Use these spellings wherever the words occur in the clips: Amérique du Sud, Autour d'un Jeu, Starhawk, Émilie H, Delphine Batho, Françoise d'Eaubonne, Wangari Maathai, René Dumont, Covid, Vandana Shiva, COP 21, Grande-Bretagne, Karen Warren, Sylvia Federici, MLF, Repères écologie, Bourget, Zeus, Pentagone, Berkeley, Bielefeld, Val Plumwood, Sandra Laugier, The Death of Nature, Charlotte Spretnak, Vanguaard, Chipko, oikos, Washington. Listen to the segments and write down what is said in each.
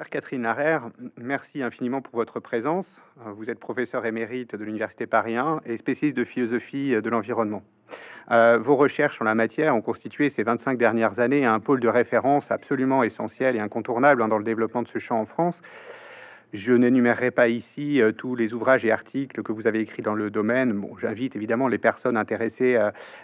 Chère Catherine Larrère, merci infiniment pour votre présence. Vous êtes professeure émérite de l'Université Paris 1 et spécialiste de philosophie de l'environnement. Vos recherches en la matière ont constitué ces 25 dernières années un pôle de référence absolument essentiel et incontournable dans le développement de ce champ en France. Je n'énumérerai pas ici tous les ouvrages et articles que vous avez écrits dans le domaine. Bon, j'invite évidemment les personnes intéressées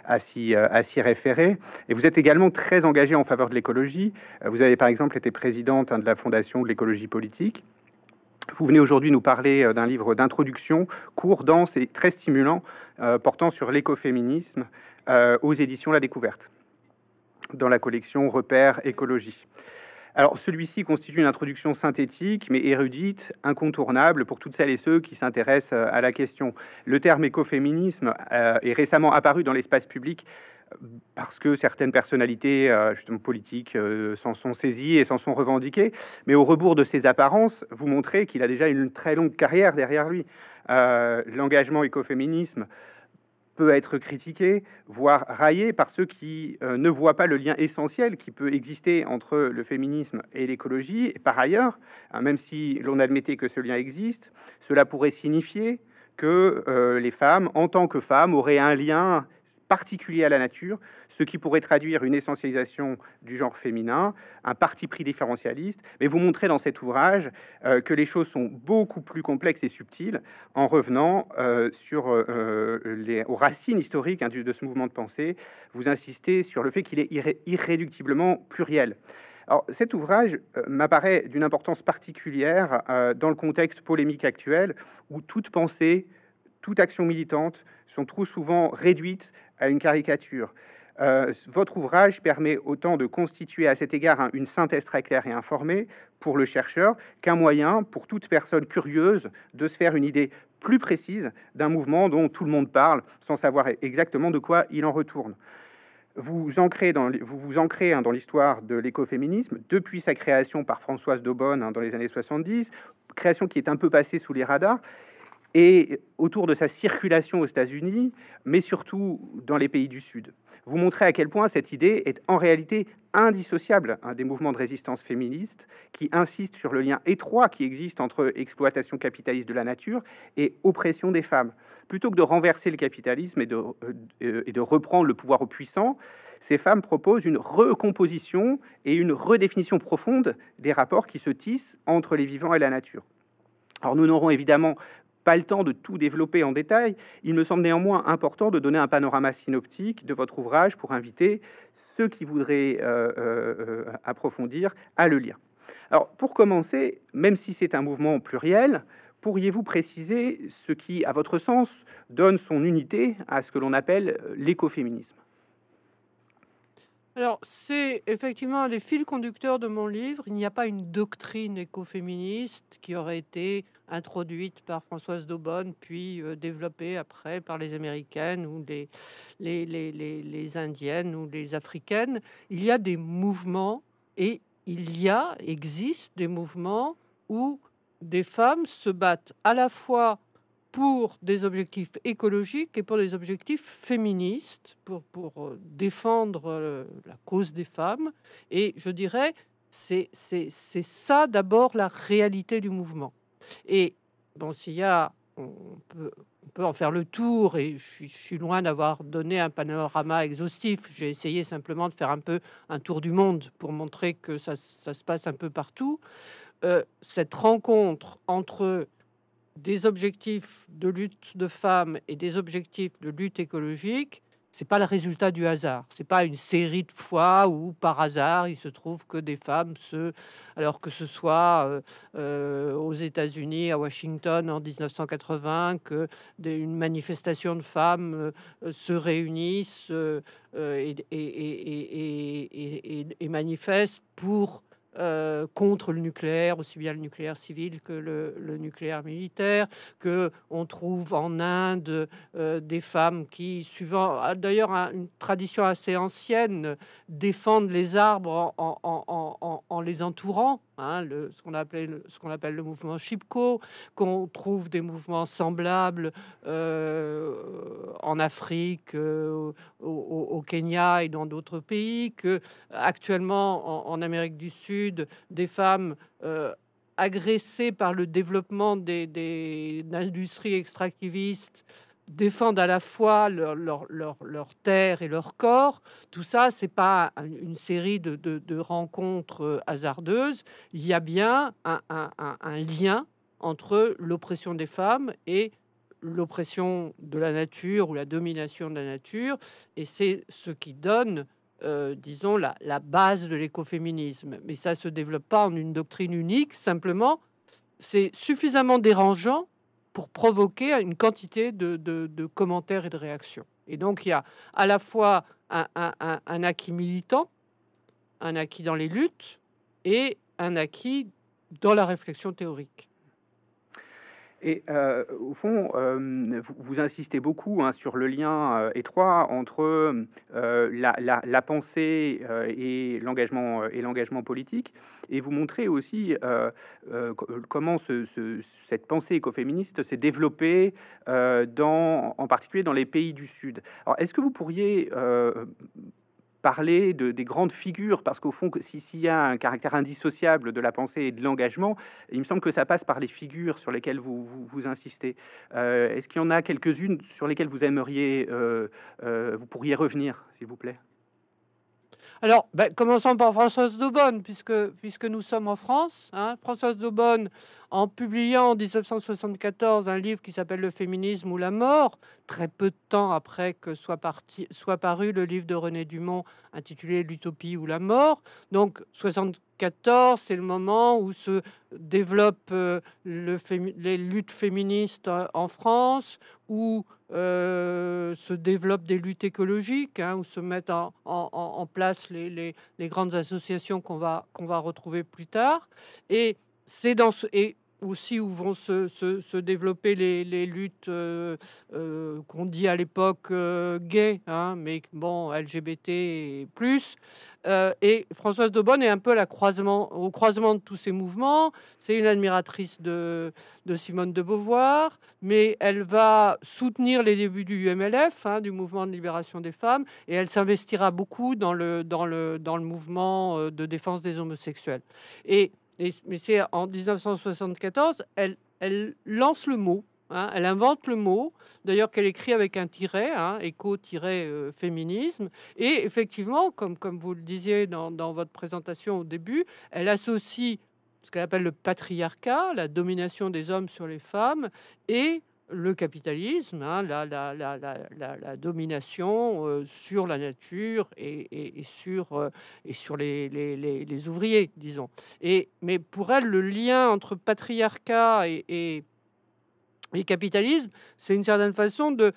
à s'y référer. Et vous êtes également très engagée en faveur de l'écologie. Vous avez par exemple été présidente de la Fondation de l'écologie politique. Vous venez aujourd'hui nous parler d'un livre d'introduction, court, dense et très stimulant, portant sur l'écoféminisme aux éditions La Découverte, dans la collection Repères écologie. Alors, celui-ci constitue une introduction synthétique, mais érudite, incontournable pour toutes celles et ceux qui s'intéressent à la question. Le terme écoféminisme est récemment apparu dans l'espace public parce que certaines personnalités justement politiques s'en sont saisies et s'en sont revendiquées. Mais au rebours de ses apparences, vous montrez qu'il a déjà une très longue carrière derrière lui. L'engagement écoféminisme peut être critiqué, voire raillé par ceux qui ne voient pas le lien essentiel qui peut exister entre le féminisme et l'écologie. Et par ailleurs, même si l'on admettait que ce lien existe, cela pourrait signifier que les femmes, en tant que femmes, auraient un lien particulier à la nature, ce qui pourrait traduire une essentialisation du genre féminin, un parti pris différentialiste. Mais vous montrez dans cet ouvrage que les choses sont beaucoup plus complexes et subtiles en revenant aux racines historiques de ce mouvement de pensée. Vous insistez sur le fait qu'il est irréductiblement pluriel. Alors, cet ouvrage m'apparaît d'une importance particulière dans le contexte polémique actuel où toute pensée, toute action militante sont trop souvent réduites à une caricature. Votre ouvrage permet autant de constituer à cet égard une synthèse très claire et informée pour le chercheur qu'un moyen pour toute personne curieuse de se faire une idée plus précise d'un mouvement dont tout le monde parle sans savoir exactement de quoi il en retourne. Vous vous ancrez dans l'histoire de l'écoféminisme depuis sa création par Françoise d'Eaubonne dans les années 70, création qui est un peu passée sous les radars, et autour de sa circulation aux États-Unis, mais surtout dans les pays du Sud. Vous montrez à quel point cette idée est en réalité indissociable des mouvements de résistance féministe qui insistent sur le lien étroit qui existe entre exploitation capitaliste de la nature et oppression des femmes. Plutôt que de renverser le capitalisme et de reprendre le pouvoir aux puissants, ces femmes proposent une recomposition et une redéfinition profonde des rapports qui se tissent entre les vivants et la nature. Alors nous n'aurons évidemment pas le temps de tout développer en détail, il me semble néanmoins important de donner un panorama synoptique de votre ouvrage pour inviter ceux qui voudraient approfondir à le lire. Alors, pour commencer, même si c'est un mouvement pluriel, pourriez-vous préciser ce qui, à votre sens, donne son unité à ce que l'on appelle l'écoféminisme? Alors, c'est effectivement un des fils conducteurs de mon livre. Il n'y a pas une doctrine écoféministe qui aurait été introduite par Françoise d'Eaubonne, puis développée après par les Américaines ou les Indiennes ou les Africaines. Il y a des mouvements et existe des mouvements où des femmes se battent à la fois pour des objectifs écologiques et pour des objectifs féministes, pour défendre la cause des femmes. Et je dirais, c'est ça d'abord la réalité du mouvement. Et bon, on peut en faire le tour, et je suis loin d'avoir donné un panorama exhaustif. J'ai essayé simplement de faire un peu un tour du monde pour montrer que ça se passe un peu partout. Cette rencontre entre des objectifs de lutte de femmes et des objectifs de lutte écologique, c'est pas le résultat du hasard. C'est pas une série de fois où, par hasard, il se trouve que des femmes alors que ce soit aux États-Unis, à Washington, en 1980, que une manifestation de femmes se réunissent et manifestent pour contre le nucléaire, aussi bien le nucléaire civil que le nucléaire militaire, que on trouve en Inde des femmes qui, suivant d'ailleurs une tradition assez ancienne, défendent les arbres en les entourant, hein, ce qu'on appelle le mouvement Chipko, qu'on trouve des mouvements semblables en Afrique, au Kenya et dans d'autres pays, que actuellement en Amérique du Sud, des femmes agressés par le développement des industries extractivistes, défendent à la fois leur terre et leur corps. Tout ça, ce n'est pas une série de rencontres hasardeuses. Il y a bien un lien entre l'oppression des femmes et l'oppression de la nature ou la domination de la nature. Et c'est ce qui donne, disons, la base de l'écoféminisme. Mais ça ne se développe pas en une doctrine unique. Simplement, c'est suffisamment dérangeant pour provoquer une quantité de commentaires et de réactions. Et donc, il y a à la fois un acquis militant, un acquis dans les luttes et un acquis dans la réflexion théorique. Et au fond, vous insistez beaucoup sur le lien étroit entre la pensée et l'engagement politique, et vous montrez aussi comment cette pensée écoféministe s'est développée en particulier dans les pays du Sud. Alors, est-ce que vous pourriez parler des grandes figures, parce qu'au fond, s'il y a un caractère indissociable de la pensée et de l'engagement, il me semble que ça passe par les figures sur lesquelles vous insistez. Est-ce qu'il y en a quelques-unes sur lesquelles vous aimeriez, vous pourriez revenir, s'il vous plaît? Alors, commençons par Françoise d'Eaubonne, puisque nous sommes en France. Hein, Françoise d'Eaubonne, en publiant en 1974 un livre qui s'appelle « Le féminisme ou la mort », très peu de temps après que soit paru le livre de René Dumont intitulé « L'utopie ou la mort ». Donc, 1974, c'est le moment où se développent les luttes féministes en France, où se développent des luttes écologiques, hein, où se mettent en place les grandes associations qu'on va retrouver plus tard. Et c'est et aussi où vont se développer les luttes qu'on dit à l'époque gays, hein, mais bon, LGBT et plus. Et Françoise d'Eaubonne est un peu au croisement de tous ces mouvements. C'est une admiratrice de Simone de Beauvoir, mais elle va soutenir les débuts du MLF, hein, du mouvement de libération des femmes, et elle s'investira beaucoup dans le mouvement de défense des homosexuels. Mais c'est en 1974, elle lance le mot, hein, elle invente le mot, d'ailleurs qu'elle écrit avec un tiret, hein, éco-féminisme. Et effectivement, comme vous le disiez dans votre présentation au début, elle associe ce qu'elle appelle le patriarcat, la domination des hommes sur les femmes, et le capitalisme, hein, la domination sur la nature et sur les ouvriers, disons. Mais pour elle, le lien entre patriarcat et capitalisme, c'est une certaine façon de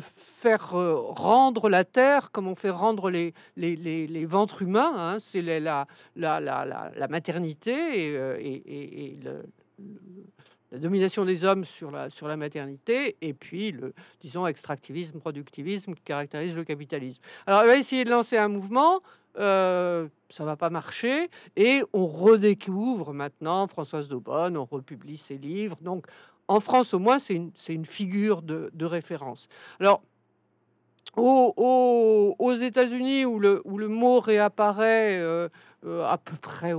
faire rendre la terre comme on fait rendre les ventres humains. Hein, c'est la maternité et la domination des hommes sur la maternité, et puis le, disons, extractivisme, productivisme qui caractérise le capitalisme. Alors, elle va essayer de lancer un mouvement, ça va pas marcher, et on redécouvre maintenant Françoise d'Eaubonne, on republie ses livres. Donc, en France, au moins, c'est une figure de référence. Alors, aux États-Unis, où le mot réapparaît à peu près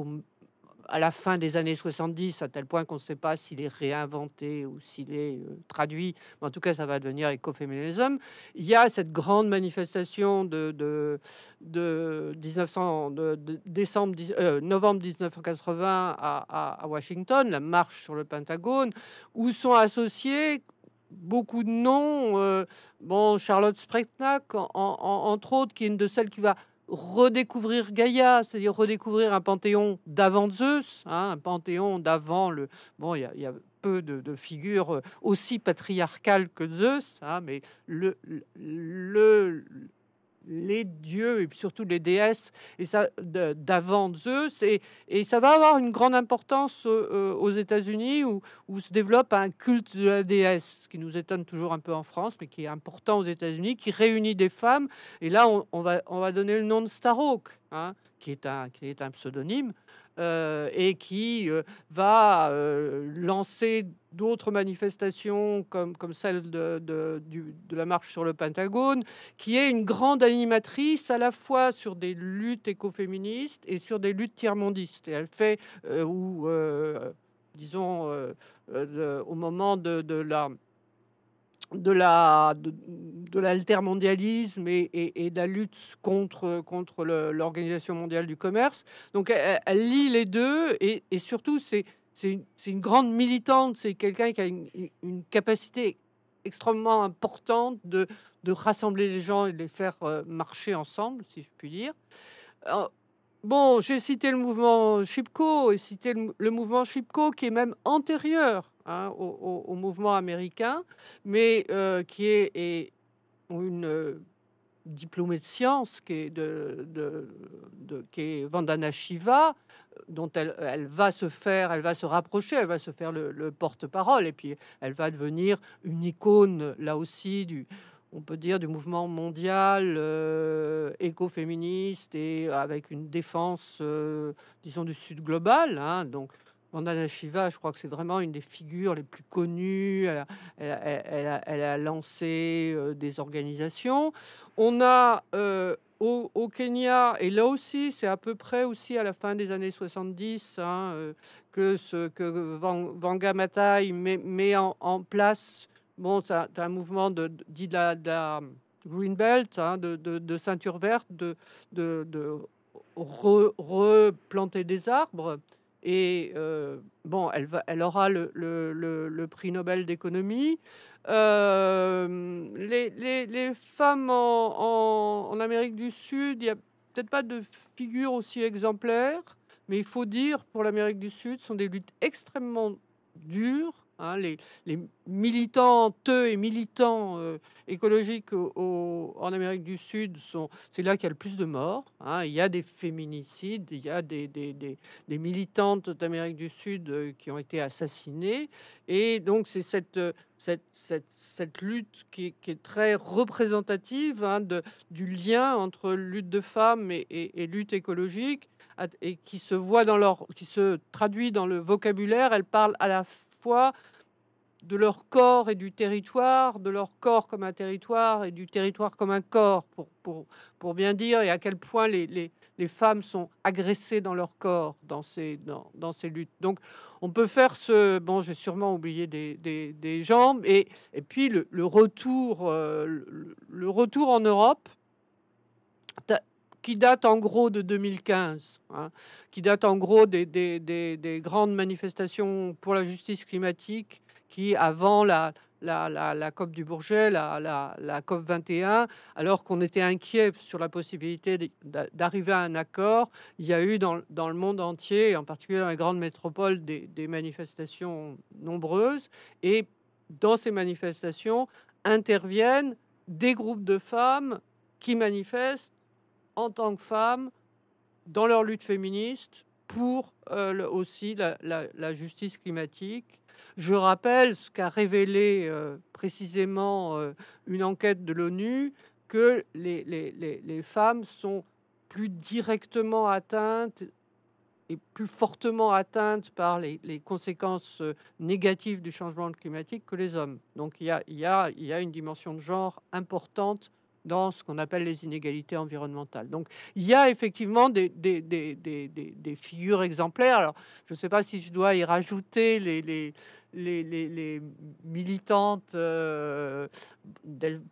à la fin des années 70, à tel point qu'on ne sait pas s'il est réinventé ou s'il est traduit, mais en tout cas, ça va devenir écoféminisme. Il y a cette grande manifestation de novembre 1980 à Washington, la marche sur le Pentagone, où sont associés beaucoup de noms. Bon, Charlotte Spretnak, entre autres, qui est une de celles qui va redécouvrir Gaïa, c'est-à-dire redécouvrir un panthéon d'avant Zeus, hein, un panthéon d'avant le... Bon, il y a peu de figures aussi patriarcales que Zeus, hein, mais les dieux, et surtout les déesses, et ça d'avant Zeus, et ça va avoir une grande importance aux États-Unis, où se développe un culte de la déesse, qui nous étonne toujours un peu en France, mais qui est important aux États-Unis, qui réunit des femmes. Et là, on va donner le nom de Starhawk, hein, qui est un pseudonyme, et qui va lancer d'autres manifestations comme celle de la marche sur le Pentagone, qui est une grande animatrice à la fois sur des luttes écoféministes et sur des luttes tiers-mondistes. Et elle fait, au moment de l'altermondialisme et de la lutte contre l'Organisation mondiale du commerce. Donc, elle lie les deux et surtout, c'est une grande militante, c'est quelqu'un qui a une capacité extrêmement importante de rassembler les gens et de les faire marcher ensemble, si je puis dire. Bon, j'ai cité le mouvement Chipko, qui est même antérieur au mouvement américain, mais qui est une diplômée de sciences, qui est Vandana Shiva, dont elle va se rapprocher, elle va se faire le porte-parole, et puis elle va devenir une icône, là aussi, du mouvement mondial écoféministe, et avec une défense, disons, du Sud global, donc... Vandana Shiva, je crois que c'est vraiment une des figures les plus connues. Elle a lancé des organisations. On a au Kenya, et là aussi, c'est à peu près aussi à la fin des années 70 que Wangari Maathai met en place. Bon, c'est un mouvement de la Green Belt, de ceinture verte, de replanter des arbres. Et bon, elle aura le prix Nobel d'économie. Les femmes en Amérique du Sud, il n'y a peut-être pas de figure aussi exemplaire, mais il faut dire, pour l'Amérique du Sud, ce sont des luttes extrêmement dures. Les militantes et militants écologiques en Amérique du Sud, c'est là qu'il y a le plus de morts. Il y a des féminicides, il y a des militantes d'Amérique du Sud qui ont été assassinées. Et donc, c'est cette lutte qui est très représentative du lien entre lutte de femmes et lutte écologique, et qui se traduit dans le vocabulaire. Elle parle à la fois de leur corps et du territoire, de leur corps comme un territoire et du territoire comme un corps, pour bien dire, et à quel point les femmes sont agressées dans leur corps, dans ces luttes. Donc, on peut faire Bon, j'ai sûrement oublié des jambes. Et puis, le retour en Europe, qui date en gros de 2015, qui date en gros des grandes manifestations pour la justice climatique qui, avant la COP du Bourget, la COP 21, alors qu'on était inquiet sur la possibilité d'arriver à un accord, il y a eu dans le monde entier, en particulier dans les grandes métropoles, des manifestations nombreuses. Et dans ces manifestations interviennent des groupes de femmes qui manifestent en tant que femmes, dans leur lutte féministe, pour aussi la justice climatique. Je rappelle ce qu'a révélé précisément une enquête de l'ONU, que les femmes sont plus directement atteintes et plus fortement atteintes par les conséquences négatives du changement climatique que les hommes. Donc il y a une dimension de genre importante dans ce qu'on appelle les inégalités environnementales. Donc, il y a effectivement des figures exemplaires. Alors, je ne sais pas si je dois y rajouter les militantes,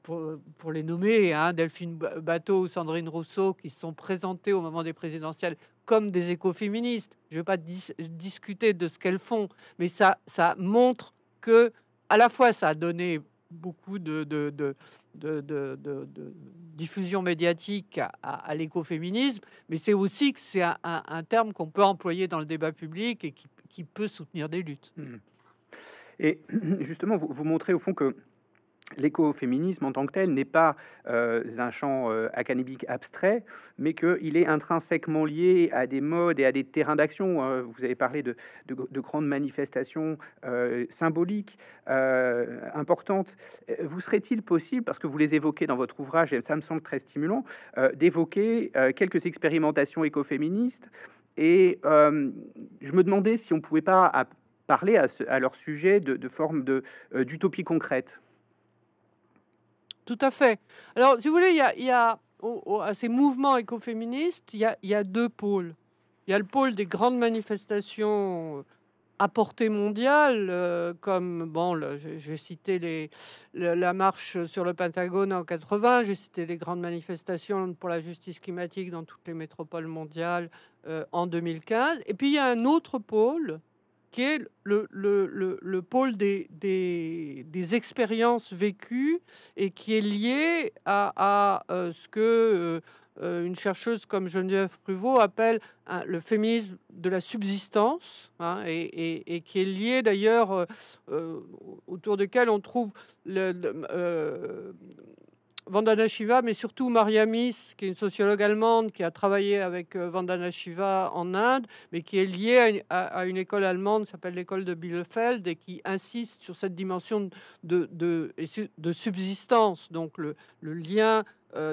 pour les nommer, Delphine Batho ou Sandrine Rousseau, qui se sont présentées au moment des présidentielles comme des écoféministes. Je ne vais pas discuter de ce qu'elles font, mais ça montre que, à la fois, ça a donné beaucoup de diffusion médiatique à l'écoféminisme, mais c'est aussi que c'est un terme qu'on peut employer dans le débat public et qui peut soutenir des luttes. Et justement, vous montrez au fond que l'écoféminisme en tant que tel n'est pas un champ académique abstrait, mais qu'il est intrinsèquement lié à des modes et à des terrains d'action. Vous avez parlé de grandes manifestations symboliques, importantes. Vous serait-il possible, parce que vous les évoquez dans votre ouvrage, et ça me semble très stimulant, d'évoquer quelques expérimentations écoféministes Et je me demandais si on ne pouvait pas parler à leur sujet de forme d'utopie concrète. Tout à fait. Alors, si vous voulez, à ces mouvements écoféministes, il y a deux pôles. Il y a le pôle des grandes manifestations à portée mondiale, comme, bon, j'ai cité la marche sur le Pentagone en 80, j'ai cité les grandes manifestations pour la justice climatique dans toutes les métropoles mondiales en 2015. Et puis, il y a un autre pôle qui est le pôle des expériences vécues et qui est lié à ce que une chercheuse comme Geneviève Pruvot appelle le féminisme de la subsistance, hein, et qui est lié d'ailleurs autour duquel on trouve Vandana Shiva, mais surtout Maria Miss, qui est une sociologue allemande qui a travaillé avec Vandana Shiva en Inde, mais qui est liée à une école allemande qui s'appelle l'école de Bielefeld et qui insiste sur cette dimension de subsistance, donc le lien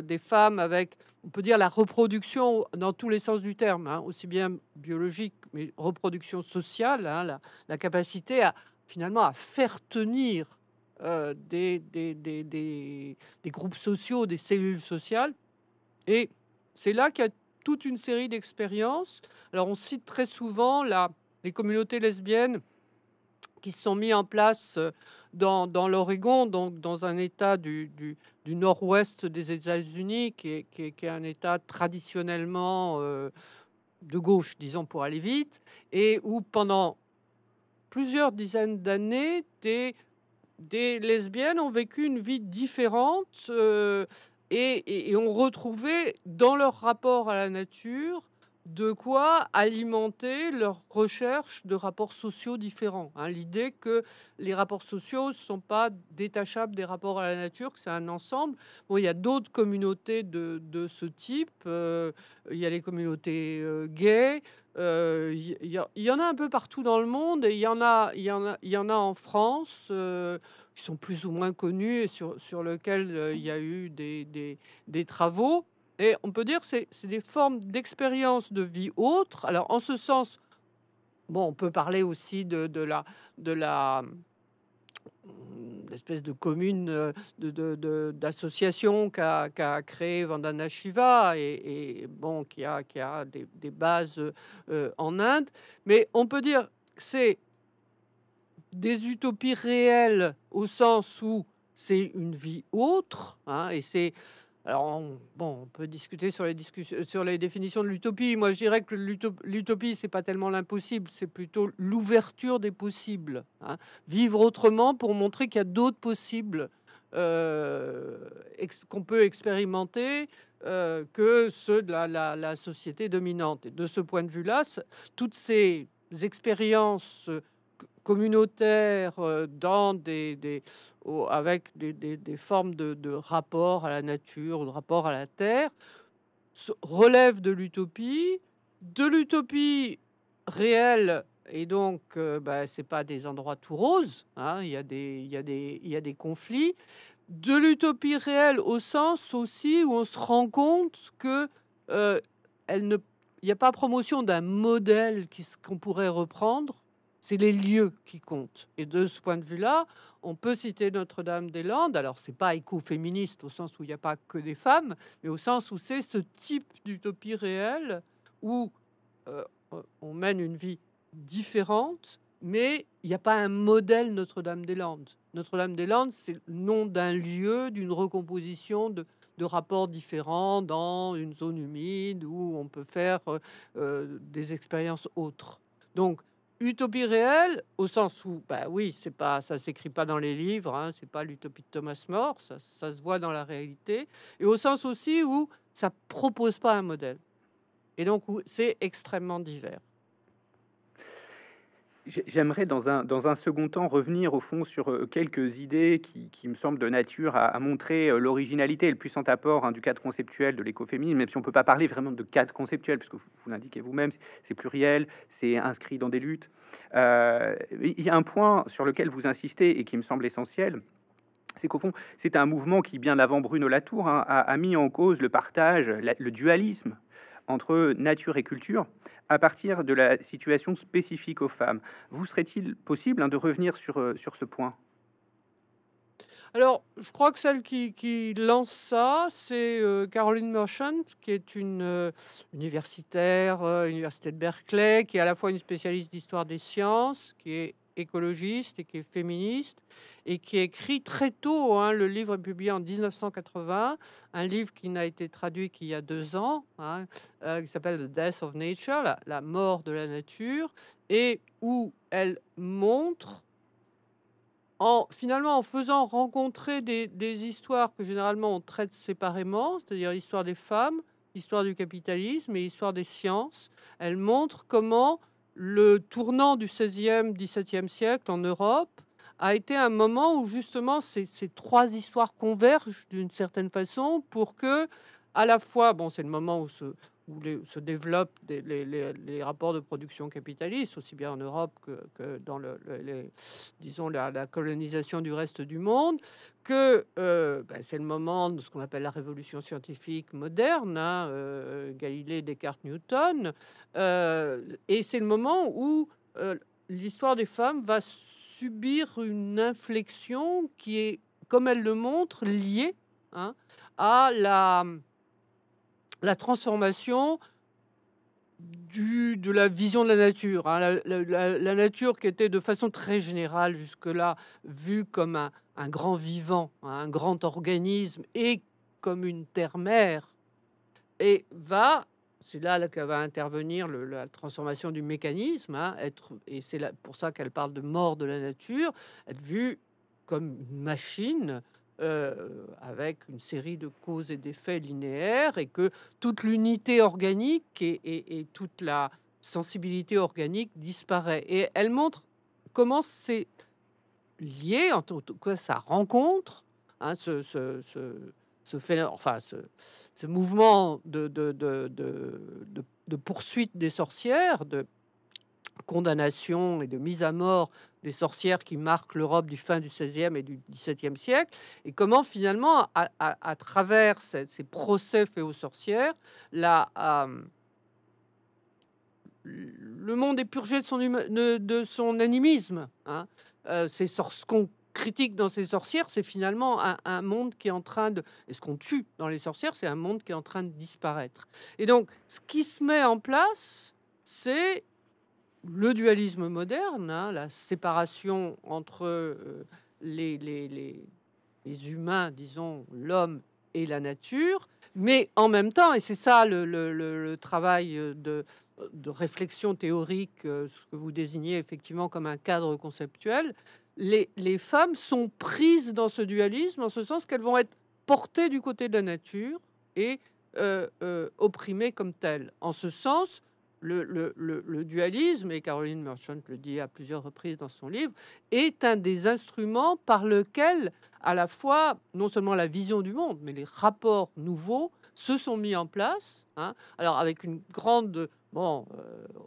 des femmes avec, on peut dire, la reproduction dans tous les sens du terme, hein, aussi bien biologique, mais reproduction sociale, hein, la capacité à finalement à faire tenir des groupes sociaux, des cellules sociales. Et c'est là qu'il y a toute une série d'expériences. Alors, on cite très souvent les communautés lesbiennes qui se sont mises en place dans l'Oregon, donc dans un État du nord-ouest des États-Unis, qui est un État traditionnellement de gauche, disons, pour aller vite, et où pendant plusieurs dizaines d'années, des lesbiennes ont vécu une vie différente et ont retrouvé dans leur rapport à la nature de quoi alimenter leur recherche de rapports sociaux différents. Hein, l'idée que les rapports sociaux ne sont pas détachables des rapports à la nature, que c'est un ensemble. Bon, il y a d'autres communautés de ce type. Il y a les communautés gays. Il y en a un peu partout dans le monde, et il y en a en France qui sont plus ou moins connus et sur lesquels il y a eu des travaux. Et on peut dire que c'est des formes d'expérience de vie autre. Alors, en ce sens, bon, on peut parler aussi de la espèce de commune d'association qu'a créé Vandana Shiva et bon, qui a des bases en Inde. Mais on peut dire que c'est des utopies réelles au sens où c'est une vie autre, hein, et c'est... Alors, on peut discuter sur les définitions de l'utopie. Moi, je dirais que l'utopie, c'est pas tellement l'impossible, c'est plutôt l'ouverture des possibles. Hein. Vivre autrement pour montrer qu'il y a d'autres possibles qu'on peut expérimenter que ceux de la société dominante. Et de ce point de vue-là, toutes ces expériences communautaires dans avec des formes de rapport à la nature, de rapport à la terre, relève de l'utopie réelle. Et donc, c'est pas des endroits tout roses. Hein, il y a des conflits. De l'utopie réelle au sens aussi où on se rend compte que il n'y a pas promotion d'un modèle qu'on pourrait reprendre. C'est les lieux qui comptent. Et de ce point de vue-là, on peut citer Notre-Dame-des-Landes. Alors, ce n'est pas écoféministe au sens où il n'y a pas que des femmes, mais au sens où c'est ce type d'utopie réelle où on mène une vie différente, mais il n'y a pas un modèle Notre-Dame-des-Landes. Notre-Dame-des-Landes, c'est le nom d'un lieu, d'une recomposition de rapports différents dans une zone humide où on peut faire des expériences autres. Donc, utopie réelle, au sens où, bah oui, c'est pas, ça s'écrit pas dans les livres, hein, c'est pas l'utopie de Thomas More, ça se voit dans la réalité, et au sens aussi où ça propose pas un modèle, et donc où c'est extrêmement divers. J'aimerais dans un second temps revenir au fond sur quelques idées qui me semblent de nature à montrer l'originalité et le puissant apport, hein, du cadre conceptuel de l'écoféminisme, même si on ne peut pas parler vraiment de cadre conceptuel, puisque vous l'indiquez vous-même, c'est pluriel, c'est inscrit dans des luttes. Il y a un point sur lequel vous insistez et qui me semble essentiel, c'est qu'au fond, c'est un mouvement qui, bien avant Bruno Latour, hein, a mis en cause le partage, le dualisme, entre nature et culture à partir de la situation spécifique aux femmes. Vous serait-il possible de revenir sur ce point? Alors, je crois que celle qui lance ça, c'est Carolyn Merchant, qui est une universitaire, université de Berkeley, qui est à la fois une spécialiste d'histoire des sciences, qui est écologiste et qui est féministe, et qui écrit très tôt, le livre est publié en 1980, un livre qui n'a été traduit qu'il y a 2 ans, qui s'appelle « The Death of Nature », la mort de la nature, et où elle montre, finalement en faisant rencontrer des histoires que généralement on traite séparément, c'est-à-dire l'histoire des femmes, l'histoire du capitalisme et l'histoire des sciences, elle montre comment le tournant du 16e, 17e siècle en Europe a été un moment où justement ces 3 histoires convergent d'une certaine façon pour que, à la fois, bon, c'est le moment où se développent les rapports de production capitaliste, aussi bien en Europe que dans disons la colonisation du reste du monde, que c'est le moment de ce qu'on appelle la révolution scientifique moderne, Galilée, Descartes, Newton, et c'est le moment où l'histoire des femmes va subir une inflexion qui est, comme elle le montre, liée à la transformation de la vision de la nature. La nature qui était de façon très générale jusque-là vue comme un grand vivant, un grand organisme et comme une terre-mère. Et c'est là que va intervenir la transformation du mécanisme, et c'est pour ça qu'elle parle de mort de la nature, être vue comme une machine, avec une série de causes et d'effets linéaires, et que toute l'unité organique et toute la sensibilité organique disparaît. Et elle montre comment c'est lié, en tout cas sa rencontre, ce mouvement de poursuite des sorcières, de condamnation et de mise à mort des sorcières qui marquent l'Europe du fin du 16e et du 17e siècle, et comment finalement, à travers ces procès faits aux sorcières, le monde est purgé de son animisme. Ce qu'on critique dans ces sorcières, c'est finalement un monde qui est en train de... Et ce qu'on tue dans les sorcières, c'est un monde qui est en train de disparaître. Et donc, ce qui se met en place, c'est le dualisme moderne, la séparation entre les humains, disons, l'homme et la nature, mais en même temps, et c'est ça le travail de réflexion théorique, ce que vous désignez effectivement comme un cadre conceptuel, les femmes sont prises dans ce dualisme, en ce sens qu'elles vont être portées du côté de la nature et opprimées comme telles. En ce sens, le dualisme, et Carolyn Merchant le dit à plusieurs reprises dans son livre, est un des instruments par lequel, à la fois, non seulement la vision du monde, mais les rapports nouveaux se sont mis en place. Alors, avec une grande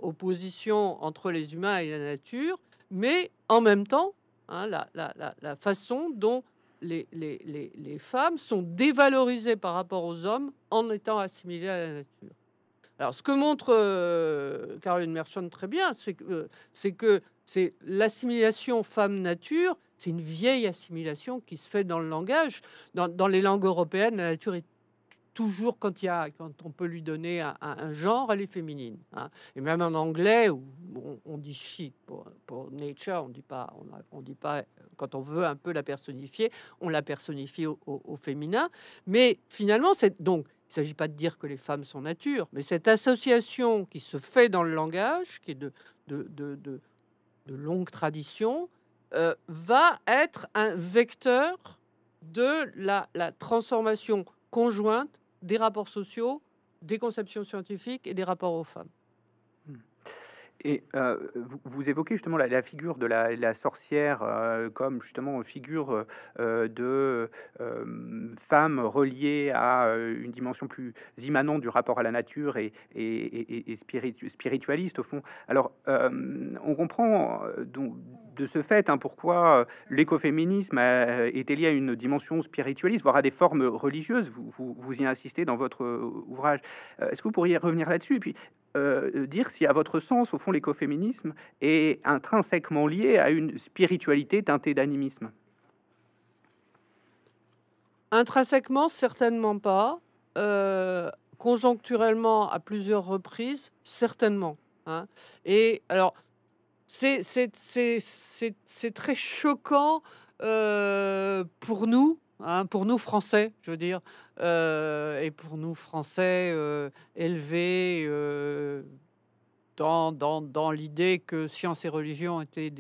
opposition entre les humains et la nature, mais en même temps, la façon dont les femmes sont dévalorisées par rapport aux hommes en étant assimilées à la nature. Alors, ce que montre Carolyn Merchant très bien, c'est que l'assimilation femme-nature, c'est une vieille assimilation qui se fait dans le langage. Dans les langues européennes, la nature est toujours, quand on peut lui donner un genre, elle est féminine. Et même en anglais, où on dit « she » pour « nature », on dit pas, quand on veut un peu la personnifier, on la personnifie au féminin. Mais finalement, il ne s'agit pas de dire que les femmes sont nature, mais cette association qui se fait dans le langage, qui est de longue tradition, va être un vecteur de la transformation conjointe des rapports sociaux, des conceptions scientifiques et des rapports aux femmes. Vous évoquez justement la figure de la sorcière comme justement figure de femme reliée à une dimension plus immanente du rapport à la nature et spiritualiste au fond. Alors, on comprend donc de ce fait pourquoi l'écoféminisme a été lié à une dimension spiritualiste, voire à des formes religieuses. Vous y insistez dans votre ouvrage. Est-ce que vous pourriez revenir là-dessus et puis dire si, à votre sens, au fond, l'écoféminisme est intrinsèquement lié à une spiritualité teintée d'animisme? Intrinsèquement, certainement pas. Conjoncturellement, à plusieurs reprises, certainement. Hein. Et alors, c'est très choquant pour nous Français, je veux dire, et pour nous Français élevés dans l'idée que science et religion étaient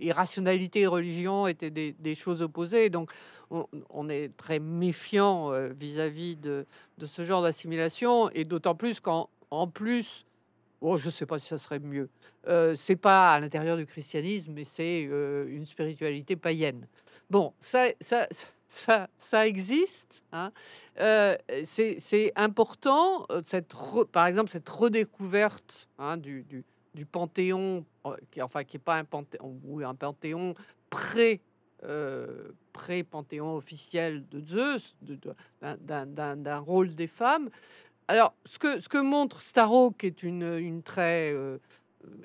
et rationalité et religion étaient des choses opposées. Donc, on est très méfiant vis-à-vis de ce genre d'assimilation, et d'autant plus qu'en plus, oh, je ne sais pas si ça serait mieux. C'est pas à l'intérieur du christianisme, mais c'est une spiritualité païenne. Bon, ça existe. Hein. C'est important. Par exemple, cette redécouverte hein, du panthéon, qui est pas un panthéon, ou un panthéon pré-panthéon officiel de Zeus, d'un rôle des femmes. Alors, ce que montre Starhawk, qui est une très...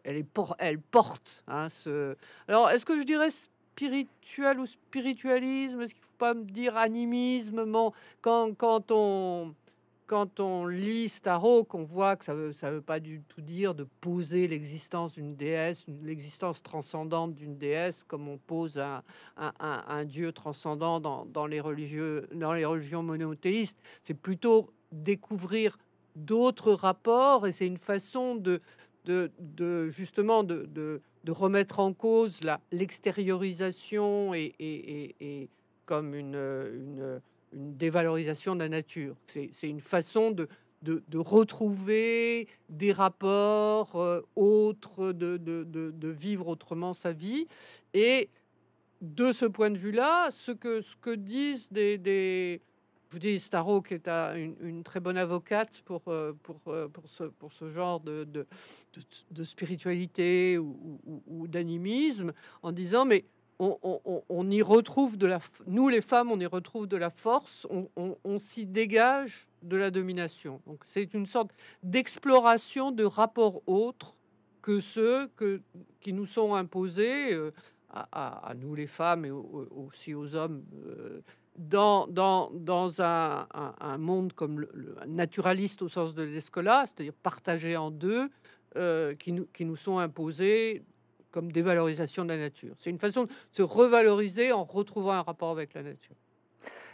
elle porte... Hein, alors, est-ce que je dirais spirituel ou spiritualisme? Est-ce qu'il ne faut pas me dire animisme? Bon, quand on lit Starhawk, on voit que ça veut pas du tout dire de poser l'existence d'une déesse, l'existence transcendante d'une déesse, comme on pose un dieu transcendant dans les religions monothéistes. C'est plutôt... découvrir d'autres rapports, et c'est une façon de remettre en cause l'extériorisation et comme une dévalorisation de la nature. C'est une façon de retrouver des rapports autres, de vivre autrement sa vie. Et de ce point de vue-là, ce que disent je vous dis, Starhawk est une très bonne avocate pour ce genre de spiritualité ou d'animisme, en disant, mais on y retrouve nous les femmes, on y retrouve de la force, on s'y dégage de la domination. Donc c'est une sorte d'exploration de rapports autres que ceux qui nous sont imposés à nous les femmes, et aussi aux hommes. Dans un monde comme le naturaliste au sens de l'Escola, c'est-à-dire partagé en deux, qui nous sont imposés comme dévalorisation de la nature. C'est une façon de se revaloriser en retrouvant un rapport avec la nature.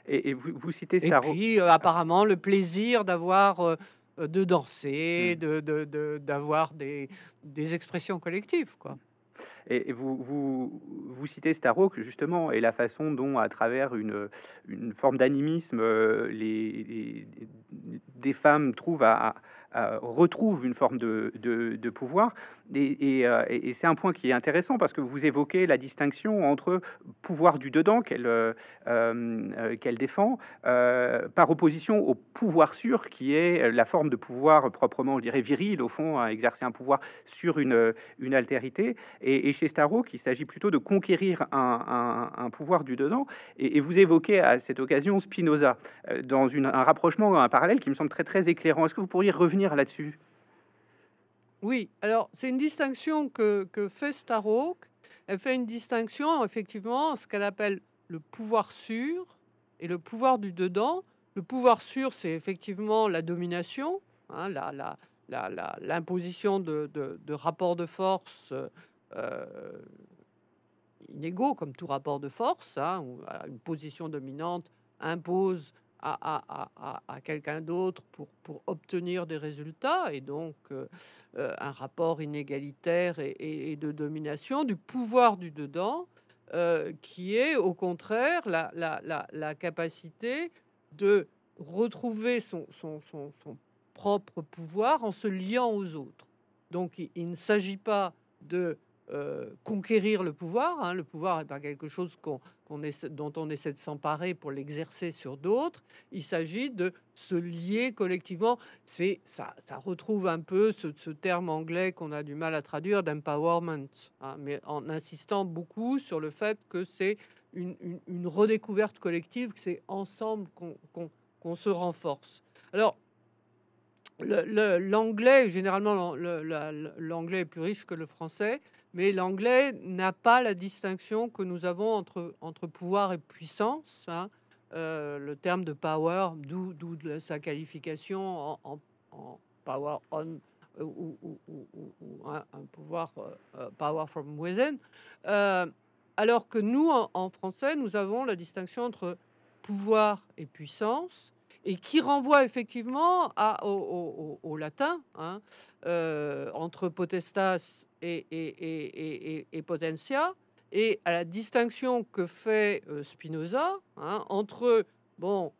Et vous citez Starhawk. Et puis, apparemment, le plaisir d'avoir... de danser, d'avoir des expressions collectives, quoi. Et vous citez Starhawk, justement, et la façon dont, à travers une forme d'animisme, des femmes trouvent retrouvent une forme de pouvoir. Et c'est un point qui est intéressant, parce que vous évoquez la distinction entre pouvoir du dedans qu'elle défend, par opposition au pouvoir sûr, qui est la forme de pouvoir proprement, je dirais, viril, au fond, à exercer un pouvoir sur une altérité. Et chez Starhawk, il s'agit plutôt de conquérir un pouvoir du dedans. Et vous évoquez à cette occasion Spinoza, dans un rapprochement, un parallèle qui me semble très, très éclairant. Est-ce que vous pourriez revenir là-dessus? Oui, alors c'est une distinction que fait Starhawk. Elle fait une distinction, effectivement, ce qu'elle appelle le pouvoir sûr et le pouvoir du dedans. Le pouvoir sûr, c'est effectivement la domination, hein, l'imposition de rapports de force inégaux, comme tout rapport de force, hein, où une position dominante impose à quelqu'un d'autre pour obtenir des résultats, et donc un rapport inégalitaire et de domination. Du pouvoir du dedans, qui est au contraire la capacité de retrouver son propre pouvoir en se liant aux autres. Donc il ne s'agit pas de conquérir le pouvoir. Hein. Le pouvoir est pas quelque chose dont on essaie de s'emparer pour l'exercer sur d'autres. Il s'agit de se lier collectivement. C'est ça, ça retrouve un peu ce terme anglais qu'on a du mal à traduire d'empowerment, hein, mais en insistant beaucoup sur le fait que c'est une redécouverte collective, que c'est ensemble qu'on se renforce. Alors, l'anglais, généralement, l'anglais est plus riche que le français, mais l'anglais n'a pas la distinction que nous avons entre pouvoir et puissance. Hein. Le terme de power, d'où sa qualification en power on, ou un pouvoir power from within. Alors que nous, en français, nous avons la distinction entre pouvoir et puissance, et qui renvoie effectivement au latin, hein, entre potestas et potentia, et à la distinction que fait Spinoza, hein, entre bon,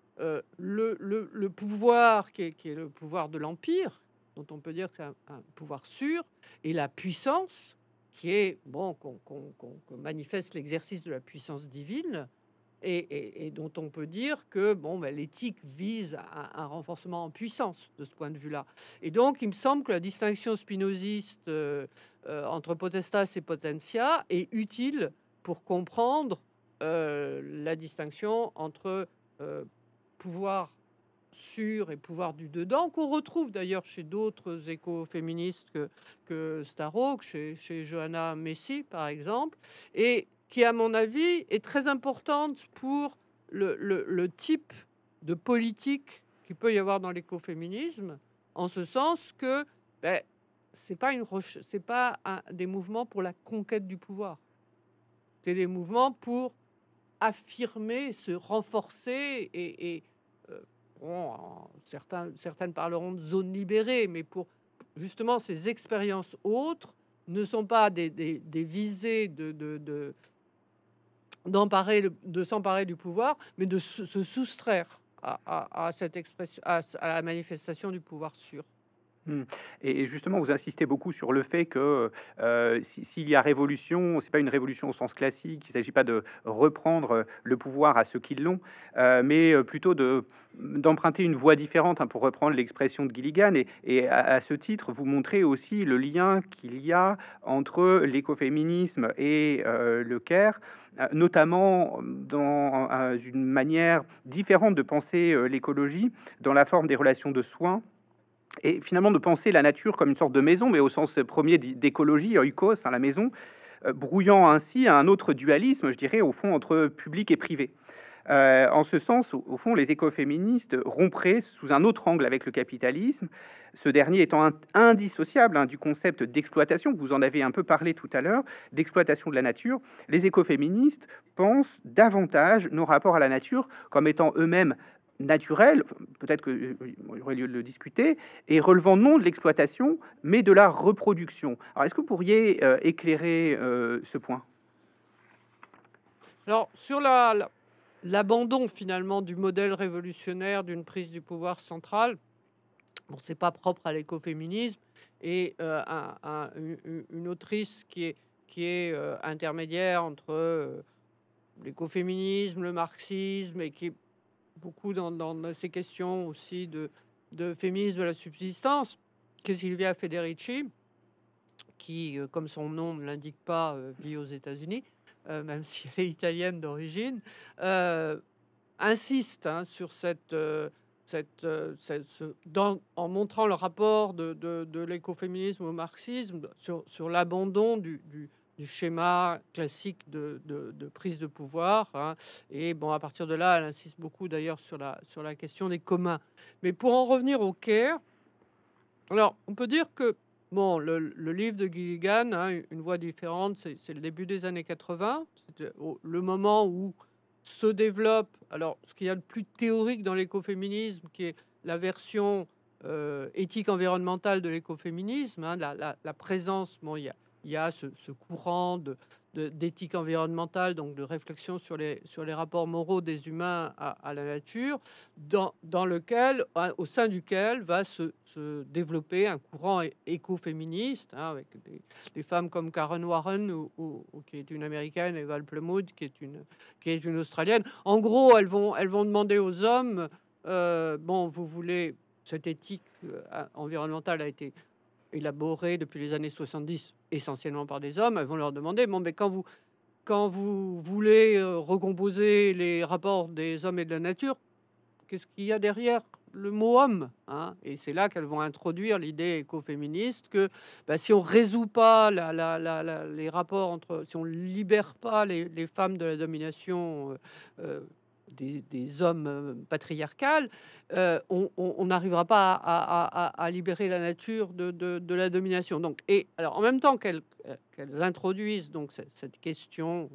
le pouvoir qui est le pouvoir de l'Empire, dont on peut dire que c'est un pouvoir sûr, et la puissance, qui est bon, qu'on manifeste l'exercice de la puissance divine, et dont on peut dire que bon, ben, l'éthique vise à un renforcement en puissance de ce point de vue-là. Et donc, il me semble que la distinction spinoziste entre potestas et potentia est utile pour comprendre la distinction entre pouvoir sûr et pouvoir du dedans, qu'on retrouve d'ailleurs chez d'autres écoféministes que Starhawk, chez Johanna Messi, par exemple, et qui, à mon avis, est très importante pour le type de politique qu'il peut y avoir dans l'écoféminisme, en ce sens que ben, c'est pas des mouvements pour la conquête du pouvoir. C'est des mouvements pour affirmer, se renforcer et certaines parleront de zones libérées, mais pour justement ces expériences autres ne sont pas des visées de s'emparer du pouvoir, mais de se soustraire à cette expression, à la manifestation du pouvoir sûr. Et justement, vous insistez beaucoup sur le fait que s'il y a révolution, c'est pas une révolution au sens classique. Il ne s'agit pas de reprendre le pouvoir à ceux qui l'ont, mais plutôt d'emprunter une voie différente, hein, pour reprendre l'expression de Gilligan. Et à ce titre, vous montrez aussi le lien qu'il y a entre l'écoféminisme et le care, notamment dans une manière différente de penser l'écologie, dans la forme des relations de soins. Et finalement, de penser la nature comme une sorte de maison, mais au sens premier d'écologie, oikos, hein, la maison, brouillant ainsi un autre dualisme, je dirais, au fond, entre public et privé. En ce sens, au fond, les écoféministes rompraient sous un autre angle avec le capitalisme, ce dernier étant indissociable, hein, du concept d'exploitation, vous en avez un peu parlé tout à l'heure, d'exploitation de la nature. Les écoféministes pensent davantage nos rapports à la nature comme étant eux-mêmes naturel, peut-être qu'il y aurait lieu de le discuter, et relevant non de l'exploitation, mais de la reproduction. Alors, est-ce que vous pourriez éclairer ce point? Alors, sur l'abandon, finalement, du modèle révolutionnaire d'une prise du pouvoir centrale, bon, c'est pas propre à l'écoféminisme, et une autrice qui est intermédiaire entre l'écoféminisme, le marxisme, et qui est beaucoup dans ces questions aussi de féminisme de la subsistance, que Sylvia Federici, qui, comme son nom ne l'indique pas, vit aux États-Unis, même si elle est italienne d'origine, insiste, hein, sur en montrant le rapport de l'écoféminisme au marxisme, sur l'abandon du schéma classique de prise de pouvoir, hein. Et bon, à partir de là, elle insiste beaucoup d'ailleurs sur la question des communs. Mais pour en revenir au care, alors on peut dire que bon, le livre de Gilligan, hein, Une voie différente, c'est le début des années 80, le moment où se développe, alors ce qu'il y a de plus théorique dans l'écoféminisme, qui est la version éthique environnementale de l'écoféminisme, hein, la présence, bon, il y a ce courant d'éthique environnementale, donc de réflexion sur les rapports moraux des humains à la nature, au sein duquel va se développer un courant écoféministe, hein, avec des femmes comme Karen Warren, qui est une Américaine, et Val Plumwood, qui est une Australienne. En gros, elles vont demander aux hommes, vous voulez... Cette éthique environnementale a été élaborée depuis les années 70, essentiellement par des hommes. Elles vont leur demander, bon, mais quand vous voulez recomposer les rapports des hommes et de la nature, qu'est-ce qu'il y a derrière le mot homme, hein? Et c'est là qu'elles vont introduire l'idée écoféministe que si on résout pas les rapports si on libère pas les femmes de la domination des hommes patriarcales, on n'arrivera pas à libérer la nature de la domination. Donc, et alors en même temps qu'elles introduisent donc cette question,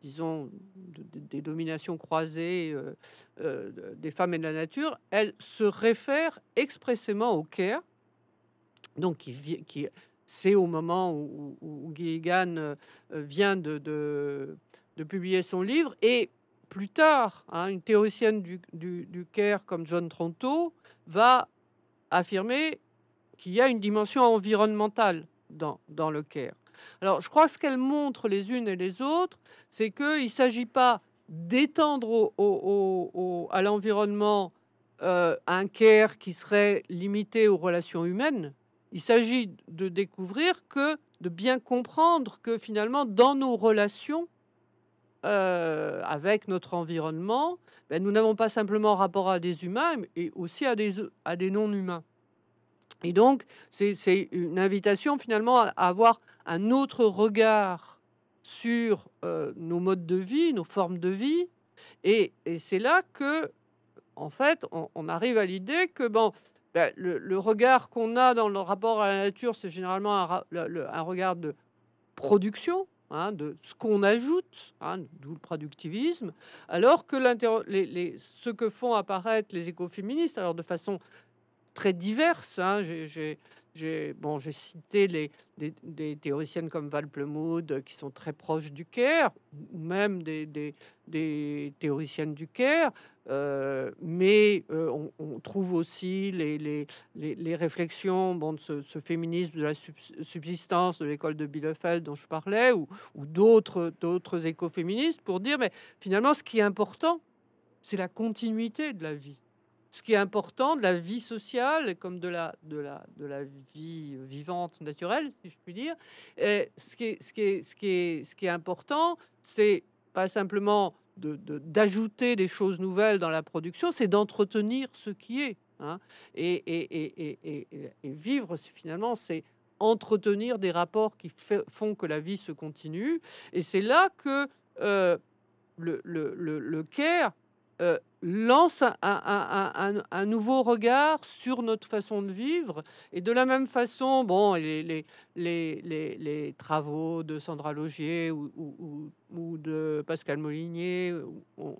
disons, des dominations croisées des femmes et de la nature, elles se réfèrent expressément au care, donc qui c'est au moment où Gilligan vient de publier son livre et plus tard, hein, une théoricienne du care comme John Tronto va affirmer qu'il y a une dimension environnementale dans le care. Alors, je crois que ce qu'elles montrent les unes et les autres, c'est qu'il ne s'agit pas d'étendre à l'environnement un care qui serait limité aux relations humaines. Il s'agit de découvrir de bien comprendre que finalement, dans nos relations, avec notre environnement, nous n'avons pas simplement rapport à des humains, mais aussi à des non-humains. Et donc, c'est une invitation finalement à avoir un autre regard sur nos modes de vie, nos formes de vie. Et c'est là que, en fait, on arrive à l'idée que le regard qu'on a dans le rapport à la nature, c'est généralement un regard de production, hein, de ce qu'on ajoute, hein, d'où le productivisme, alors que ce que font apparaître les écoféministes, alors de façon très diverse, hein, j'ai cité des théoriciennes comme Val Plumwood qui sont très proches du care, ou même des théoriciennes du care, mais on trouve aussi les réflexions de ce féminisme de la subsistance de l'école de Bielefeld dont je parlais, ou d'autres écoféministes pour dire, mais finalement, ce qui est important, c'est la continuité de la vie. Ce qui est important de la vie sociale, comme de la vie vivante, naturelle, si je puis dire. Et ce qui est important, c'est pas simplement d'ajouter des choses nouvelles dans la production, c'est d'entretenir ce qui est. Hein. Et vivre, finalement, c'est entretenir des rapports qui font que la vie se continue. Et c'est là que le care... lance un nouveau regard sur notre façon de vivre. Et de la même façon, les travaux de Sandra Laugier ou de Pascal Molinier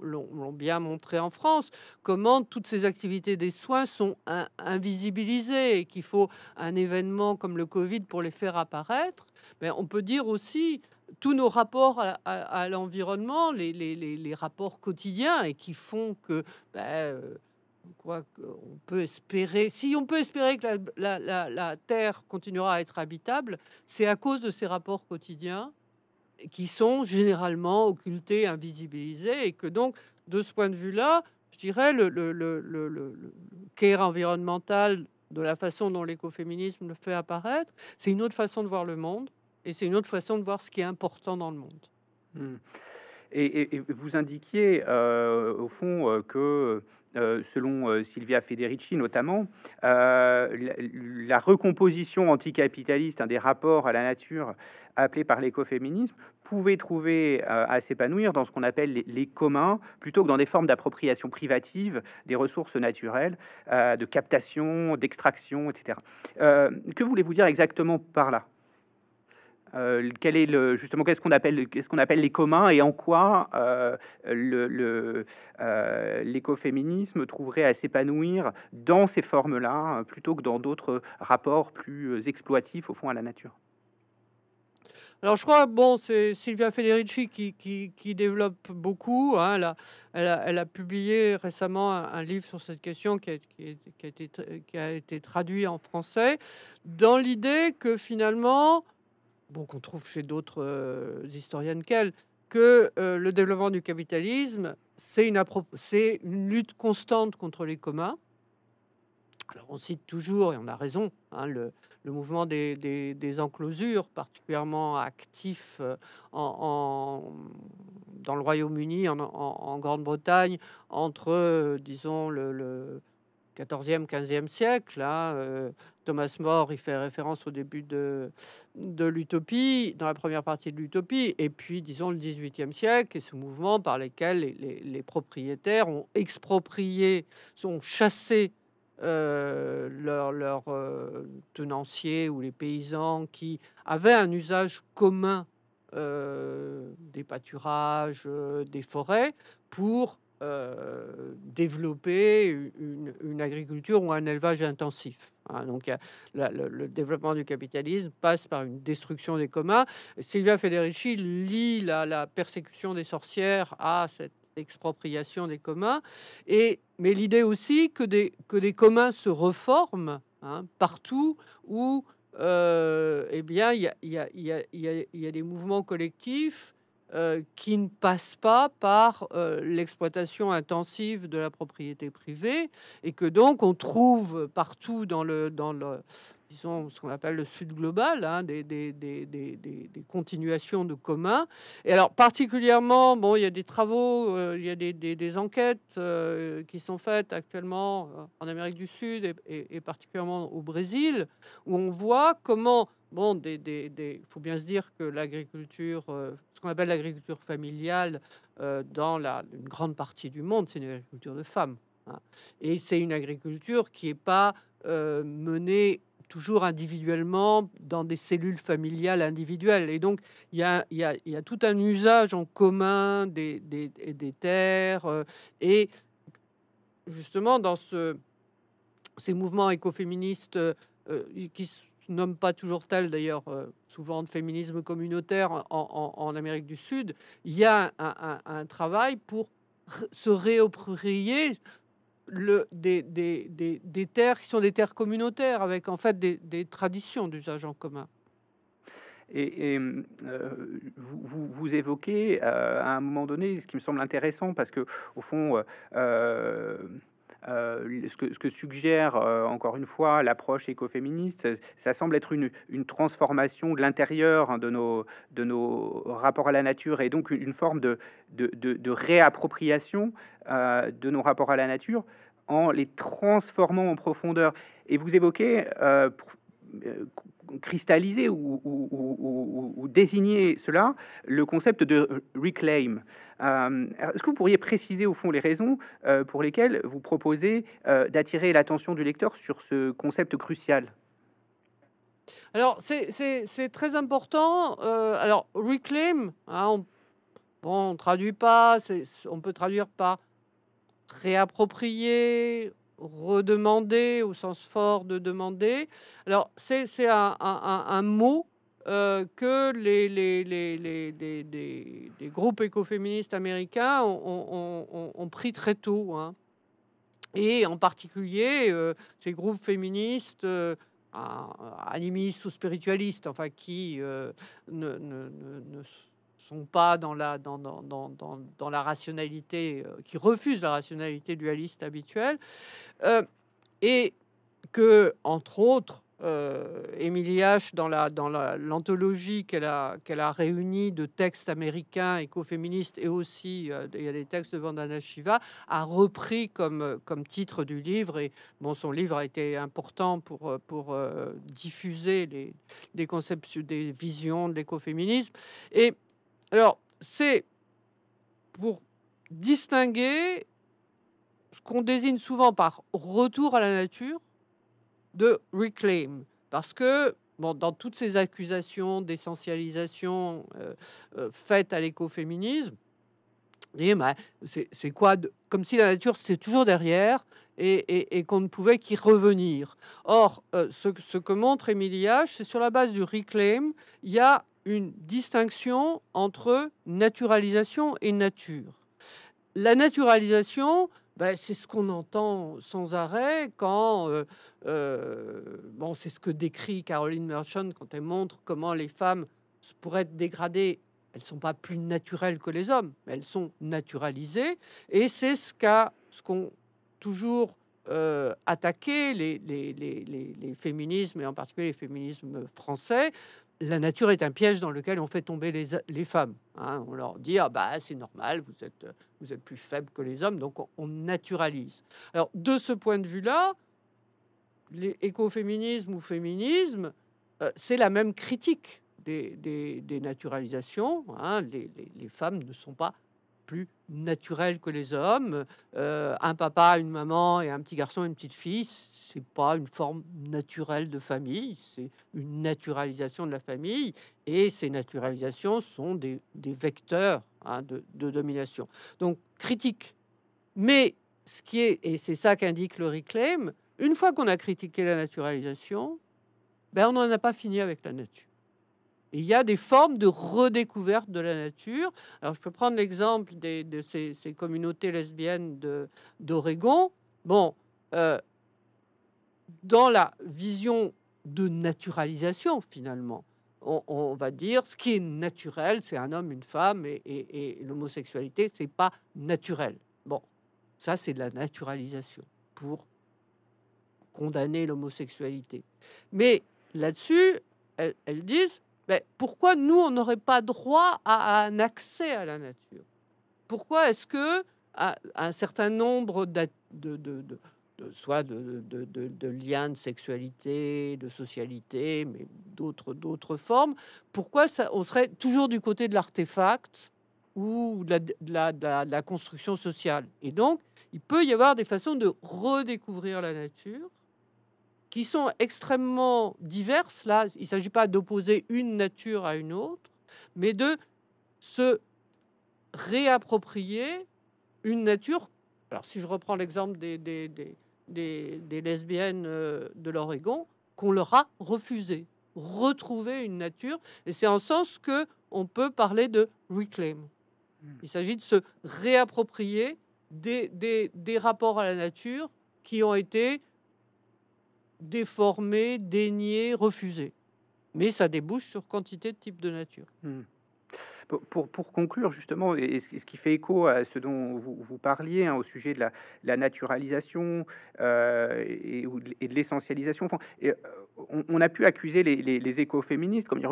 l'ont bien montré en France, comment toutes ces activités des soins sont invisibilisées et qu'il faut un événement comme le Covid pour les faire apparaître. Mais on peut dire aussi... tous nos rapports à l'environnement, les rapports quotidiens, et qui font que, on peut espérer, si on peut espérer que la Terre continuera à être habitable, c'est à cause de ces rapports quotidiens qui sont généralement occultés, invisibilisés, et que donc, de ce point de vue-là, je dirais, le care environnemental, de la façon dont l'écoféminisme le fait apparaître, c'est une autre façon de voir le monde. Et c'est une autre façon de voir ce qui est important dans le monde. Et vous indiquiez, au fond, que, selon Sylvia Federici notamment, la recomposition anticapitaliste, hein, des rapports à la nature appelée par l'écoféminisme pouvait trouver à s'épanouir dans ce qu'on appelle les communs, plutôt que dans des formes d'appropriation privative des ressources naturelles, de captation, d'extraction, etc. Que voulez-vous dire exactement par là ? Qu'est-ce qu'on appelle les communs et en quoi l'écoféminisme trouverait à s'épanouir dans ces formes-là plutôt que dans d'autres rapports plus exploitifs au fond à la nature? Alors je crois, bon, c'est Sylvia Federici qui développe beaucoup. Hein, elle a publié récemment un livre sur cette question qui a été traduit en français, dans l'idée que finalement, bon, qu'on trouve chez d'autres historiennes qu'elle, que le développement du capitalisme, c'est une lutte constante contre les communs. Alors on cite toujours, et on a raison, hein, le mouvement des enclosures, particulièrement actif dans le Royaume-Uni, en Grande-Bretagne, entre, disons, le 14e, 15e siècle. Hein, Thomas More y fait référence au début de l'utopie, dans la première partie de l'utopie, et puis, disons, le 18e siècle, et ce mouvement par lequel les propriétaires ont exproprié, sont chassés leurs tenanciers ou les paysans qui avaient un usage commun des pâturages, des forêts, pour développer une agriculture ou un élevage intensif. Hein, donc le développement du capitalisme passe par une destruction des communs. Sylvia Federici lie la persécution des sorcières à cette expropriation des communs, mais l'idée aussi que des communs se reforment, hein, partout où eh bien il y a des mouvements collectifs qui ne passent pas par l'exploitation intensive de la propriété privée, et que donc on trouve partout dans le disons, ce qu'on appelle le Sud global, hein, des continuations de communs. Et alors, particulièrement, bon, il y a des travaux, il y a des enquêtes qui sont faites actuellement en Amérique du Sud et particulièrement au Brésil, où on voit comment, bon, faut bien se dire que l'agriculture, ce qu'on appelle l'agriculture familiale, dans une grande partie du monde, c'est une agriculture de femmes. Hein, et c'est une agriculture qui n'est pas menée toujours individuellement dans des cellules familiales individuelles. Et donc, il y a tout un usage en commun des terres. Et justement, dans ces mouvements écoféministes, qui se nomment pas toujours tels d'ailleurs, souvent de féminisme communautaire en Amérique du Sud, il y a un travail pour se réapproprier des terres qui sont des terres communautaires, avec en fait des traditions d'usage en commun. Vous évoquez à un moment donné ce qui me semble intéressant, parce que au fond ce que suggère encore une fois l'approche écoféministe, ça semble être une transformation de l'intérieur, hein, de nos rapports à la nature, et donc une forme de réappropriation de nos rapports à la nature en les transformant en profondeur. Et vous évoquez cristalliser ou désigner cela, le concept de reclaim. Est-ce que vous pourriez préciser au fond les raisons pour lesquelles vous proposez d'attirer l'attention du lecteur sur ce concept crucial? Alors c'est très important. Alors reclaim, hein, on traduit pas, on peut traduire par réapproprier, redemander au sens fort de demander. Alors c'est un mot que les groupes écoféministes américains ont pris très tôt, hein. Et en particulier ces groupes féministes animistes ou spiritualistes, enfin qui ne sont pas dans la rationalité, qui refusent la rationalité dualiste habituelle, et que, entre autres, Émilie H., dans l'anthologie qu'elle a réunie de textes américains écoféministes, et aussi il y a des textes de Vandana Shiva, a repris comme titre du livre. Et bon, son livre a été important pour diffuser des conceptions, des visions de l'écoféminisme. Et alors, c'est pour distinguer ce qu'on désigne souvent par retour à la nature de reclaim. Parce que, bon, dans toutes ces accusations d'essentialisation faites à l'écoféminisme, c'est quoi de, comme si la nature c'était toujours derrière et qu'on ne pouvait qu'y revenir. Or, ce que montre Émilie H., c'est sur la base du reclaim, il y a une distinction entre naturalisation et nature. La naturalisation, c'est ce qu'on entend sans arrêt quand... c'est ce que décrit Carolyn Merchant quand elle montre comment les femmes pourraient être dégradées. Elles ne sont pas plus naturelles que les hommes, mais elles sont naturalisées. Et c'est ce qu'ont toujours attaqué les féminismes, et en particulier les féminismes français. La nature est un piège dans lequel on fait tomber les femmes. Hein. On leur dit, c'est normal, vous êtes plus faible que les hommes, donc on naturalise. Alors, de ce point de vue-là, l'écoféminisme ou féminisme, c'est la même critique des naturalisations. Hein. Les femmes ne sont pas plus naturelles que les hommes. Un papa, une maman et un petit garçon, une petite fille, c'est pas une forme naturelle de famille, c'est une naturalisation de la famille. Et ces naturalisations sont des vecteurs de domination. Donc, critique. Mais ce qui est, et c'est ça qu'indique le reclaim, une fois qu'on a critiqué la naturalisation, on n'en a pas fini avec la nature. Et il y a des formes de redécouverte de la nature. Alors, je peux prendre l'exemple de ces communautés lesbiennes d'Oregon. Dans la vision de naturalisation, finalement, on va dire ce qui est naturel, c'est un homme, une femme, et l'homosexualité, c'est pas naturel. Bon, ça, c'est de la naturalisation pour condamner l'homosexualité. Mais là-dessus, elles disent, pourquoi nous, on n'aurait pas droit à un accès à la nature? Pourquoi est-ce que un certain nombre de liens de sexualité, de socialité, mais d'autres formes, pourquoi on serait toujours du côté de l'artefact ou de la construction sociale? Et donc, il peut y avoir des façons de redécouvrir la nature qui sont extrêmement diverses. Là, il ne s'agit pas d'opposer une nature à une autre, mais de se réapproprier une nature. Alors, si je reprends l'exemple des lesbiennes de l'Oregon, qu'on leur a refusé, retrouver une nature. Et c'est en sens que on peut parler de reclaim. Il s'agit de se réapproprier des rapports à la nature qui ont été déformés, déniés, refusés. Mais ça débouche sur quantité de types de nature. Pour conclure, justement, et ce qui fait écho à ce dont vous parliez, au sujet de la naturalisation et de l'essentialisation, on a pu accuser les écoféministes, comme il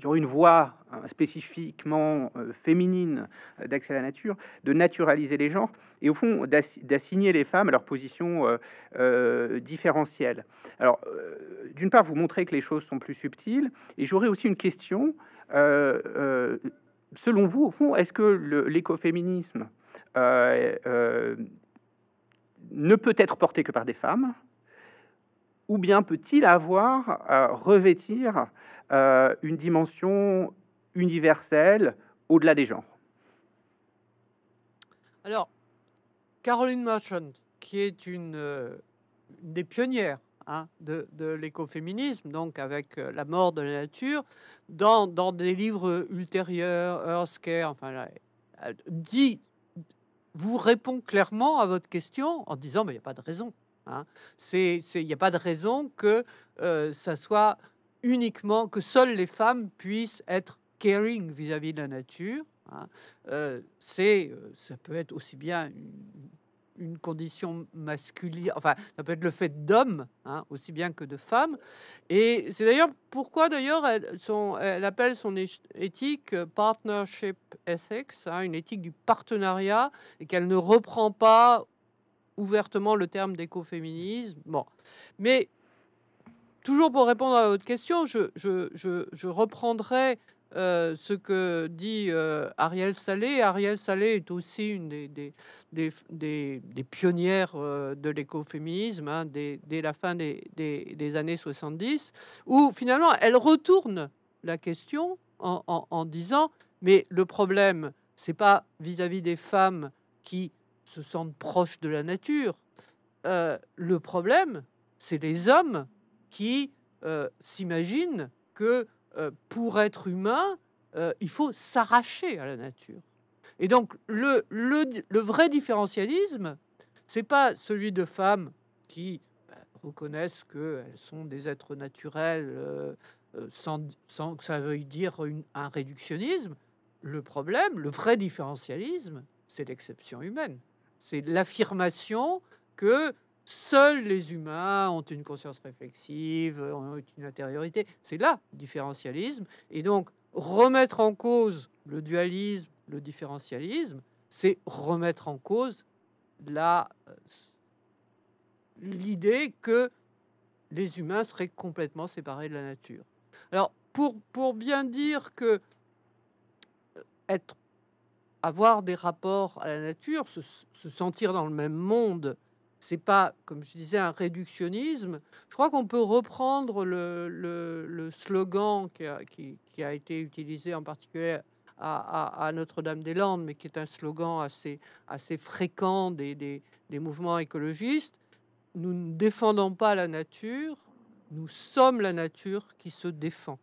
y aurait une voie spécifiquement féminine d'accès à la nature, de naturaliser les genres et au fond d'assigner les femmes à leur position différentielle. Alors, d'une part, vous montrez que les choses sont plus subtiles, et j'aurais aussi une question. Selon vous, au fond, est-ce que l'écoféminisme ne peut être porté que par des femmes, ou bien peut-il avoir revêtir une dimension universelle au-delà des genres? Alors, Carolyn Merchant, qui est une des pionnières de l'écoféminisme, donc avec La mort de la nature, dans des livres ultérieurs, Earth Care, vous répond clairement à votre question en disant, mais il n'y a pas de raison. Il n'y a pas de raison que ça soit uniquement, que seules les femmes puissent être caring vis-à-vis de la nature. Ça peut être aussi bien une condition masculine, ça peut être le fait d'hommes, aussi bien que de femmes. Et c'est d'ailleurs pourquoi, elle appelle son éthique partnership ethics, une éthique du partenariat, et qu'elle ne reprend pas ouvertement le terme d'écoféminisme. Bon, mais toujours pour répondre à votre question, je reprendrai ce que dit Ariel Salé. Ariel Salé est aussi une des pionnières de l'écoféminisme dès la fin des années 70, où finalement elle retourne la question en disant, mais le problème, c'est pas vis-à-vis des femmes qui se sentent proches de la nature. Le problème, c'est les hommes qui s'imaginent que pour être humain, il faut s'arracher à la nature. Et donc, le vrai différentialisme, c'est pas celui de femmes qui reconnaissent qu'elles sont des êtres naturels sans que ça veuille dire un réductionnisme. Le problème, le vrai différentialisme, c'est l'exception humaine. C'est l'affirmation que seuls les humains ont une conscience réflexive, ont une intériorité. C'est là le différentialisme. Et donc, remettre en cause le dualisme, le différentialisme, c'est remettre en cause l'idée que les humains seraient complètement séparés de la nature. Alors, pour bien dire que avoir des rapports à la nature, se sentir dans le même monde, c'est pas, comme je disais, un réductionnisme. Je crois qu'on peut reprendre le slogan qui a été utilisé en particulier à Notre-Dame-des-Landes, mais qui est un slogan assez fréquent des mouvements écologistes. Nous ne défendons pas la nature, nous sommes la nature qui se défend.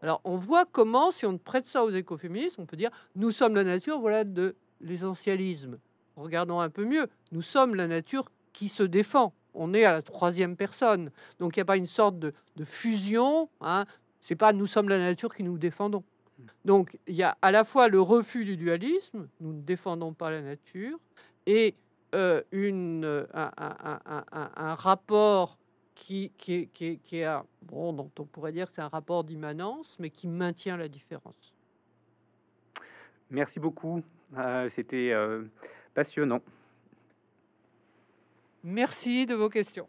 Alors, on voit comment, si on prête ça aux écoféministes, on peut dire « nous sommes la nature », voilà de l'essentialisme. Regardons un peu mieux. Nous sommes la nature qui se défend. On est à la troisième personne. Donc, il n'y a pas une sorte de fusion. Hein. Ce n'est pas « nous sommes la nature qui nous défendons ». Donc, il y a à la fois le refus du dualisme, nous ne défendons pas la nature, et un rapport dont on pourrait dire que c'est un rapport d'immanence, mais qui maintient la différence. Merci beaucoup. C'était passionnant. Merci de vos questions.